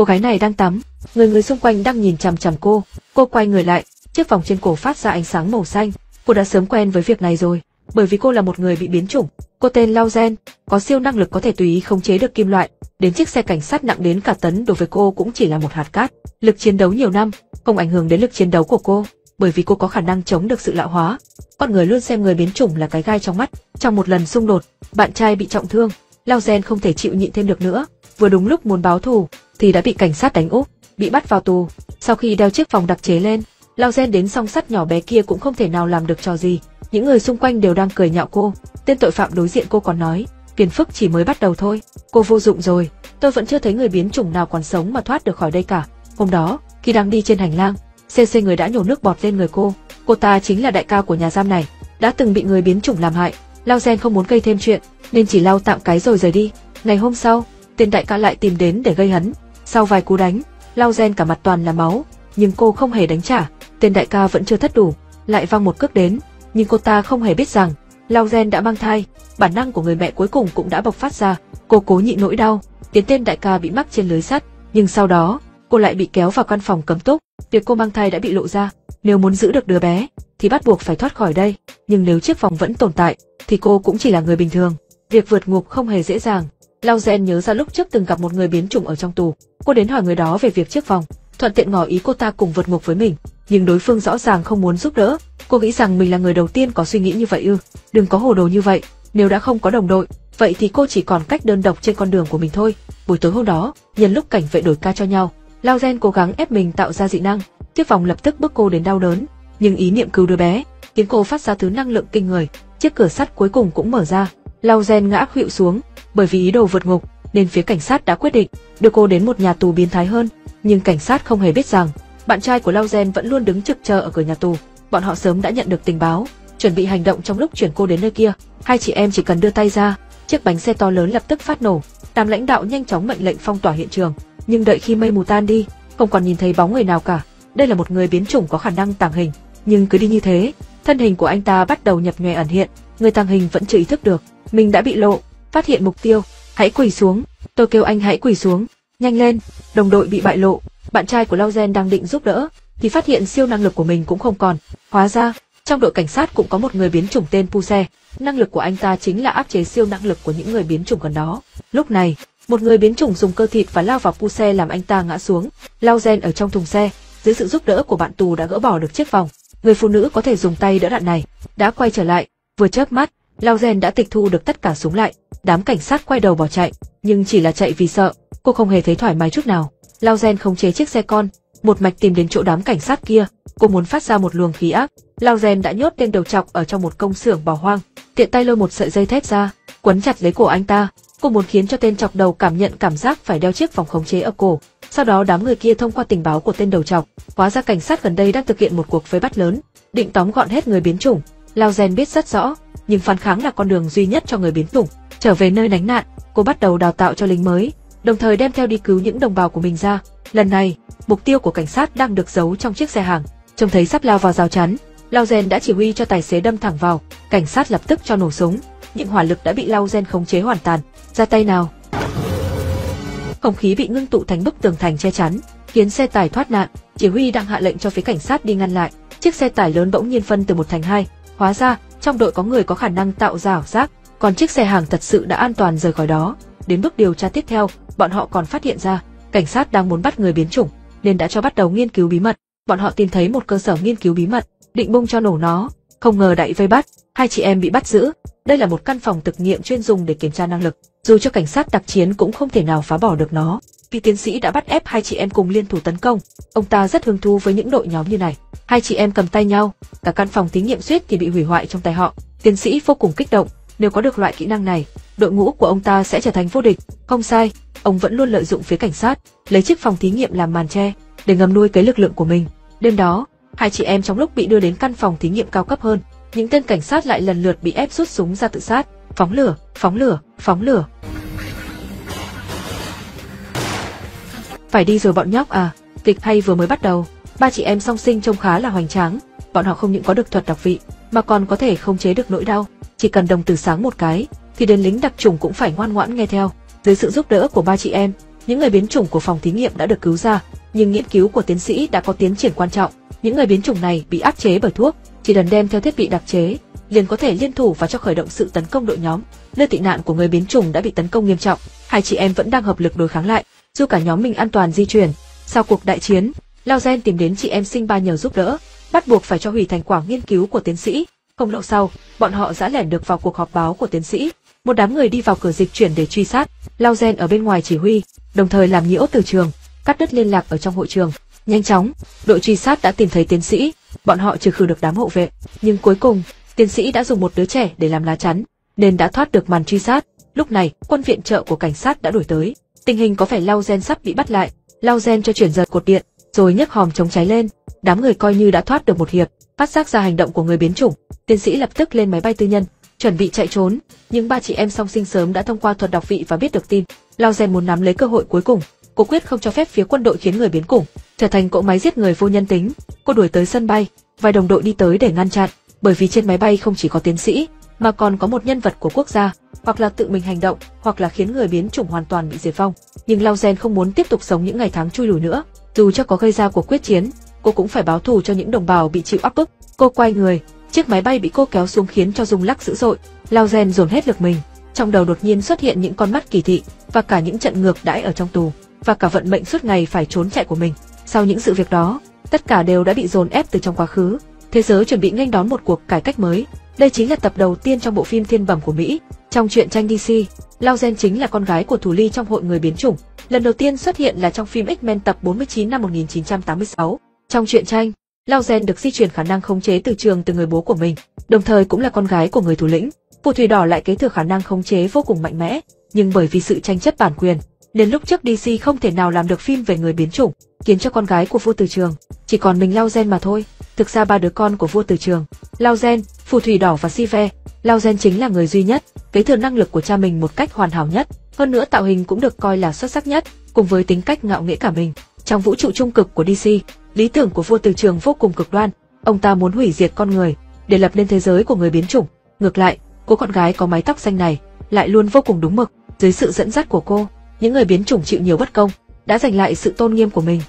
cô gái này đang tắm, người xung quanh đang nhìn chằm chằm cô. Cô quay người lại, chiếc vòng trên cổ phát ra ánh sáng màu xanh. Cô đã sớm quen với việc này rồi, bởi vì cô là một người bị biến chủng. Cô tên Lao Gen, có siêu năng lực có thể tùy ý khống chế được kim loại, đến chiếc xe cảnh sát nặng đến cả tấn đối với cô cũng chỉ là một hạt cát. Lực chiến đấu nhiều năm không ảnh hưởng đến lực chiến đấu của cô, bởi vì cô có khả năng chống được sự lão hóa. Con người luôn xem người biến chủng là cái gai trong mắt. Trong một lần xung đột, bạn trai bị trọng thương, Lao Gen không thể chịu nhịn thêm được nữa. Vừa đúng lúc muốn báo thù thì đã bị cảnh sát đánh úp, bị bắt vào tù. Sau khi đeo chiếc vòng đặc chế lên, Lao Gen đến song sắt nhỏ bé kia cũng không thể nào làm được trò gì. Những người xung quanh đều đang cười nhạo cô. Tên tội phạm đối diện cô còn nói, phiền phức chỉ mới bắt đầu thôi, cô vô dụng rồi, tôi vẫn chưa thấy người biến chủng nào còn sống mà thoát được khỏi đây cả. Hôm đó, khi đang đi trên hành lang, CC người đã nhổ nước bọt lên người cô. Cô ta chính là đại ca của nhà giam này, đã từng bị người biến chủng làm hại. Lao Gen không muốn gây thêm chuyện, nên chỉ lau tạm cái rồi rời đi. Ngày hôm sau, tên đại ca lại tìm đến để gây hấn. Sau vài cú đánh, Lao Gen cả mặt toàn là máu, nhưng cô không hề đánh trả. Tên đại ca vẫn chưa thất đủ, lại văng một cước đến, nhưng cô ta không hề biết rằng Lao Gen đã mang thai. Bản năng của người mẹ cuối cùng cũng đã bộc phát ra. Cô cố nhịn nỗi đau, khiến tên đại ca bị mắc trên lưới sắt, nhưng sau đó cô lại bị kéo vào căn phòng cấm túc. Việc cô mang thai đã bị lộ ra. Nếu muốn giữ được đứa bé thì bắt buộc phải thoát khỏi đây, nhưng nếu chiếc vòng vẫn tồn tại thì cô cũng chỉ là người bình thường. Việc vượt ngục không hề dễ dàng. Lao Gen nhớ ra lúc trước từng gặp một người biến chủng ở trong tù. Cô đến hỏi người đó về việc chiếc vòng, thuận tiện ngỏ ý cô ta cùng vượt ngục với mình, nhưng đối phương rõ ràng không muốn giúp đỡ. Cô nghĩ rằng mình là người đầu tiên có suy nghĩ như vậy ư? Đừng có hồ đồ như vậy, nếu đã không có đồng đội, vậy thì cô chỉ còn cách đơn độc trên con đường của mình thôi. Buổi tối hôm đó, nhân lúc cảnh vệ đổi ca cho nhau, Lao Gen cố gắng ép mình tạo ra dị năng. Chiếc vòng lập tức bức cô đến đau đớn, nhưng ý niệm cứu đứa bé khiến cô phát ra thứ năng lượng kinh người. Chiếc cửa sắt cuối cùng cũng mở ra. Lao Gen ngã khuỵu xuống, bởi vì ý đồ vượt ngục nên phía cảnh sát đã quyết định đưa cô đến một nhà tù biến thái hơn. Nhưng cảnh sát không hề biết rằng bạn trai của Lao Gen vẫn luôn đứng trực chờ ở cửa nhà tù. Bọn họ sớm đã nhận được tình báo, chuẩn bị hành động trong lúc chuyển cô đến nơi kia. Hai chị em chỉ cần đưa tay ra, chiếc bánh xe to lớn lập tức phát nổ. Đám lãnh đạo nhanh chóng mệnh lệnh phong tỏa hiện trường, nhưng đợi khi mây mù tan đi, không còn nhìn thấy bóng người nào cả. Đây là một người biến chủng có khả năng tàng hình, nhưng cứ đi như thế, thân hình của anh ta bắt đầu nhập nhòe ẩn hiện. Người tàng hình vẫn chưa ý thức được mình đã bị lộ. Phát hiện mục tiêu, hãy quỳ xuống, tôi kêu anh hãy quỳ xuống, nhanh lên. Đồng đội bị bại lộ, bạn trai của Lao Gen đang định giúp đỡ thì phát hiện siêu năng lực của mình cũng không còn. Hóa ra trong đội cảnh sát cũng có một người biến chủng tên Puse. Năng lực của anh ta chính là áp chế siêu năng lực của những người biến chủng gần đó. Lúc này một người biến chủng dùng cơ thịt và lao vào Puse, làm anh ta ngã xuống. Lao Gen ở trong thùng xe, dưới sự giúp đỡ của bạn tù đã gỡ bỏ được chiếc vòng. Người phụ nữ có thể dùng tay đỡ đạn này đã quay trở lại. Vừa chớp mắt, Lao Gen đã tịch thu được tất cả súng lại. Đám cảnh sát quay đầu bỏ chạy, nhưng chỉ là chạy vì sợ, cô không hề thấy thoải mái chút nào. Lao Gen khống chế chiếc xe con, một mạch tìm đến chỗ đám cảnh sát kia. Cô muốn phát ra một luồng khí ác. Lao Gen đã nhốt tên đầu trọc ở trong một công xưởng bỏ hoang, tiện tay lôi một sợi dây thép ra, quấn chặt lấy cổ anh ta. Cô muốn khiến cho tên trọc đầu cảm nhận cảm giác phải đeo chiếc vòng khống chế ở cổ. Sau đó đám người kia thông qua tình báo của tên đầu trọc, hóa ra cảnh sát gần đây đang thực hiện một cuộc vây bắt lớn, định tóm gọn hết người biến chủng. Lao Gen biết rất rõ, nhưng phản kháng là con đường duy nhất cho người biến chủng trở về nơi lánh nạn. Cô bắt đầu đào tạo cho lính mới, đồng thời đem theo đi cứu những đồng bào của mình ra. Lần này, mục tiêu của cảnh sát đang được giấu trong chiếc xe hàng. Trông thấy sắp lao vào rào chắn, Lao Gen đã chỉ huy cho tài xế đâm thẳng vào. Cảnh sát lập tức cho nổ súng, những hỏa lực đã bị Lao Gen khống chế hoàn toàn. Ra tay nào! Không khí bị ngưng tụ thành bức tường thành che chắn, khiến xe tải thoát nạn. Chỉ huy đang hạ lệnh cho phía cảnh sát đi ngăn lại. Chiếc xe tải lớn bỗng nhiên phân từ một thành hai. Hóa ra trong đội có người có khả năng tạo ra ảo giác, còn chiếc xe hàng thật sự đã an toàn rời khỏi đó. Đến bước điều tra tiếp theo, bọn họ còn phát hiện ra cảnh sát đang muốn bắt người biến chủng, nên đã cho bắt đầu nghiên cứu bí mật. Bọn họ tìm thấy một cơ sở nghiên cứu bí mật, định bung cho nổ nó, không ngờ đại vây bắt. Hai chị em bị bắt giữ. Đây là một căn phòng thực nghiệm chuyên dùng để kiểm tra năng lực, dù cho cảnh sát đặc chiến cũng không thể nào phá bỏ được nó. Vì tiến sĩ đã bắt ép hai chị em cùng liên thủ tấn công. Ông ta rất hứng thú với những đội nhóm như này. Hai chị em cầm tay nhau, cả căn phòng thí nghiệm suýt thì bị hủy hoại trong tay họ. Tiến sĩ vô cùng kích động, nếu có được loại kỹ năng này, đội ngũ của ông ta sẽ trở thành vô địch. Không sai, ông vẫn luôn lợi dụng phía cảnh sát, lấy chiếc phòng thí nghiệm làm màn che để ngầm nuôi cái lực lượng của mình. Đêm đó, hai chị em trong lúc bị đưa đến căn phòng thí nghiệm cao cấp hơn, những tên cảnh sát lại lần lượt bị ép rút súng ra tự sát. Phóng lửa, phóng lửa, phóng lửa. Phải đi rồi bọn nhóc à? Kịch hay vừa mới bắt đầu. Ba chị em song sinh trông khá là hoành tráng. Bọn họ không những có được thuật đặc vị mà còn có thể khống chế được nỗi đau. Chỉ cần đồng tử sáng một cái thì đến lính đặc chủng cũng phải ngoan ngoãn nghe theo. Dưới sự giúp đỡ của ba chị em, Những người biến chủng của phòng thí nghiệm đã được cứu ra, nhưng nghiên cứu của tiến sĩ đã có tiến triển quan trọng. Những người biến chủng này bị áp chế bởi thuốc, chỉ cần đem theo thiết bị đặc chế, liền có thể liên thủ và cho khởi động sự tấn công đội nhóm. Nơi tị nạn của người biến chủng đã bị tấn công nghiêm trọng, hai chị em vẫn đang hợp lực đối kháng lại, dù cả nhóm mình an toàn di chuyển. Sau cuộc đại chiến, Lao Gen tìm đến chị em Sinh Ba nhờ giúp đỡ, bắt buộc phải cho hủy thành quả nghiên cứu của tiến sĩ. Không lâu sau, bọn họ đã lẻn được vào cuộc họp báo của tiến sĩ. Một đám người đi vào cửa dịch chuyển để truy sát. Lao Gen ở bên ngoài chỉ huy, đồng thời làm nhiễu từ trường, cắt đứt liên lạc ở trong hội trường. Nhanh chóng, đội truy sát đã tìm thấy tiến sĩ, bọn họ trừ khử được đám hộ vệ. Nhưng cuối cùng, tiến sĩ đã dùng một đứa trẻ để làm lá chắn, nên đã thoát được màn truy sát. Lúc này, quân viện trợ của cảnh sát đã đuổi tới. Tình hình có vẻ Lao Gen sắp bị bắt lại. Lao Gen cho chuyển giật cột điện, rồi nhấc hòm chống cháy lên. Đám người coi như đã thoát được một hiệp. Phát giác ra hành động của người biến chủng, tiến sĩ lập tức lên máy bay tư nhân, chuẩn bị chạy trốn. Nhưng ba chị em song sinh sớm đã thông qua thuật đọc vị và biết được tin. Lao Gen muốn nắm lấy cơ hội cuối cùng, cô quyết không cho phép phía quân đội khiến người biến chủng trở thành cỗ máy giết người vô nhân tính. Cô đuổi tới sân bay, vài đồng đội đi tới để ngăn chặn, bởi vì trên máy bay không chỉ có tiến sĩ mà còn có một nhân vật của quốc gia, hoặc là tự mình hành động, hoặc là khiến người biến chủng hoàn toàn bị diệt vong. Nhưng Lao Gen không muốn tiếp tục sống những ngày tháng chui lùi nữa, dù cho có gây ra cuộc quyết chiến, cô cũng phải báo thù cho những đồng bào bị chịu áp bức. Cô quay người, chiếc máy bay bị cô kéo xuống khiến cho rung lắc dữ dội. Lao Gen dồn hết lực mình, trong đầu đột nhiên xuất hiện những con mắt kỳ thị và cả những trận ngược đãi ở trong tù và cả vận mệnh suốt ngày phải trốn chạy của mình. Sau những sự việc đó, tất cả đều đã bị dồn ép từ trong quá khứ. Thế giới chuẩn bị nghênh đón một cuộc cải cách mới. Đây chính là tập đầu tiên trong bộ phim Thiên Bẩm của Mỹ. Trong truyện tranh DC, Lao Gen chính là con gái của thủ lĩnh trong hội người biến chủng. Lần đầu tiên xuất hiện là trong phim X-Men tập 49 năm 1986. Trong truyện tranh, Lao Gen được di truyền khả năng khống chế từ trường từ người bố của mình, đồng thời cũng là con gái của người thủ lĩnh. Phù thủy đỏ lại kế thừa khả năng khống chế vô cùng mạnh mẽ, nhưng bởi vì sự tranh chấp bản quyền, nên lúc trước DC không thể nào làm được phim về người biến chủng, khiến cho con gái của vua từ trường chỉ còn mình Lao Gen mà thôi. Thực ra ba đứa con của vua từ trường, Lao Gen, Phù thủy đỏ và Sive, Lao Gen chính là người duy nhất kế thừa năng lực của cha mình một cách hoàn hảo nhất, hơn nữa tạo hình cũng được coi là xuất sắc nhất, cùng với tính cách ngạo nghễ cả mình. Trong vũ trụ trung cực của DC, lý tưởng của vua từ trường vô cùng cực đoan, ông ta muốn hủy diệt con người để lập nên thế giới của người biến chủng. Ngược lại, cô con gái có mái tóc xanh này lại luôn vô cùng đúng mực. Dưới sự dẫn dắt của cô, những người biến chủng chịu nhiều bất công đã giành lại sự tôn nghiêm của mình.